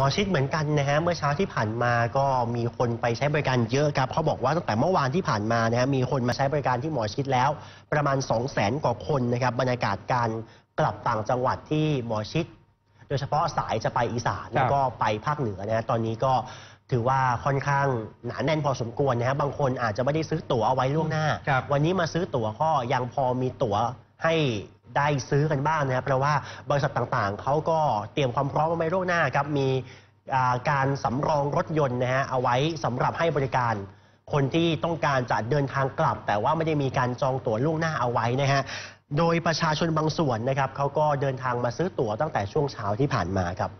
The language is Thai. หมอชิดเหมือนกันนะฮะเมื่อเช้าที่ผ่านมาก็มีคนไปใช้บริการเยอะครับเขาบอกว่าตั้งแต่เมื่อวานที่ผ่านมานะฮะมีคนมาใช้บริการที่หมอชิดแล้วประมาณ 200,000 กว่าคนนะครับบรรยากาศการกลับต่างจังหวัดที่หมอชิดโดยเฉพาะสายจะไปอีสานแล้วก็ไปภาคเหนือนะตอนนี้ก็ถือว่าค่อนข้างหนาแน่นพอสมควรนะฮะบางคนอาจจะไม่ได้ซื้อตั๋วเอาไว้ล่วงหน้าวันนี้มาซื้อตั๋วก็ยังพอมีตั๋วให้ได้ซื้อกันบ้างนะครับเพราะว่าบริษัทต่างๆเขาก็เตรียมความพร้อมไว้ล่วงหน้าครับมีการสำรองรถยนต์นะฮะเอาไว้สำหรับให้บริการคนที่ต้องการจะเดินทางกลับแต่ว่าไม่ได้มีการจองตั๋วล่วงหน้าเอาไว้นะฮะโดยประชาชนบางส่วนนะครับเขาก็เดินทางมาซื้อตั๋วตั้งแต่ช่วงเช้าที่ผ่านมาครับ